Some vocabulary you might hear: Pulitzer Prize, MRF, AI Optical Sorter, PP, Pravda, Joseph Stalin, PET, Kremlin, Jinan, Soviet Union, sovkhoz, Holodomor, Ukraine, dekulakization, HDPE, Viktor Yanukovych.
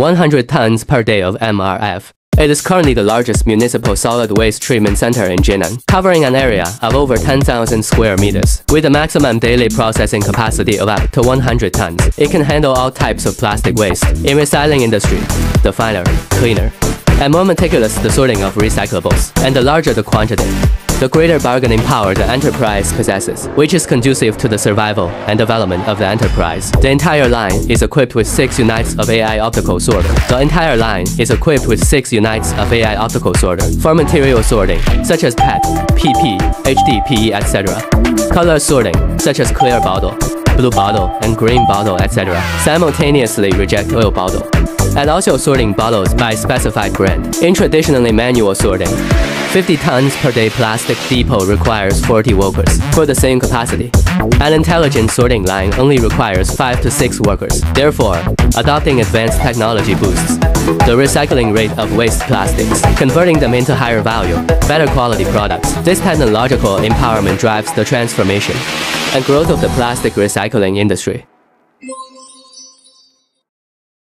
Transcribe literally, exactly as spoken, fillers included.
one hundred tons per day of M R F. It is currently the largest municipal solid waste treatment center in Jinan, covering an area of over ten thousand square meters. With a maximum daily processing capacity of up to one hundred tons, it can handle all types of plastic waste in recycling industry, the finer, cleaner, and more meticulous the sorting of recyclables, and the larger the quantity, the greater bargaining power the enterprise possesses, which is conducive to the survival and development of the enterprise. The entire line is equipped with six units of A I optical sorter. The entire line is equipped with six units of A I optical sorter for material sorting, such as P E T, P P, H D P E, et cetera. Color sorting, such as clear bottle, blue bottle, and green bottle, et cetera. Simultaneously reject oil bottle, and also sorting bottles by specified brand. In traditionally manual sorting, fifty tons per day plastic depot requires forty workers for the same capacity. An intelligent sorting line only requires five to six workers. Therefore, adopting advanced technology boosts the recycling rate of waste plastics, converting them into higher value, better quality products. This technological empowerment drives the transformation and growth of the plastic recycling industry.